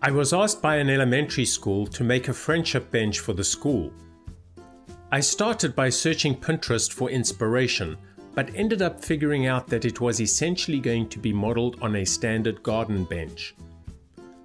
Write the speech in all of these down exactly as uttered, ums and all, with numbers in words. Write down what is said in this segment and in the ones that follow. I was asked by an elementary school to make a friendship bench for the school. I started by searching Pinterest for inspiration, but ended up figuring out that it was essentially going to be modeled on a standard garden bench.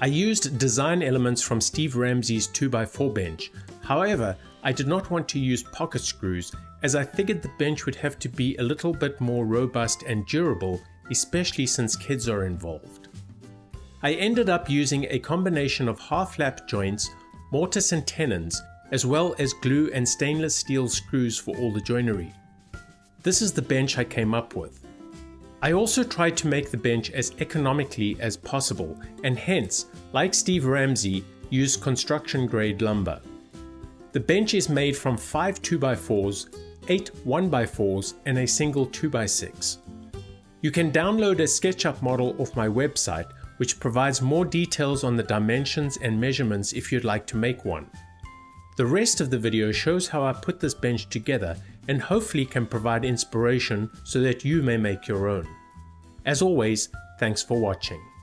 I used design elements from Steve Ramsey's two by four bench. However, I did not want to use pocket screws, as I figured the bench would have to be a little bit more robust and durable, especially since kids are involved. I ended up using a combination of half-lap joints, mortise and tenons, as well as glue and stainless steel screws for all the joinery. This is the bench I came up with. I also tried to make the bench as economically as possible, and hence, like Steve Ramsey, used construction grade lumber. The bench is made from five two by fours, eight one by fours and a single two by six. You can download a SketchUp model off my website, which provides more details on the dimensions and measurements if you'd like to make one. The rest of the video shows how I put this bench together and hopefully can provide inspiration so that you may make your own. As always, thanks for watching.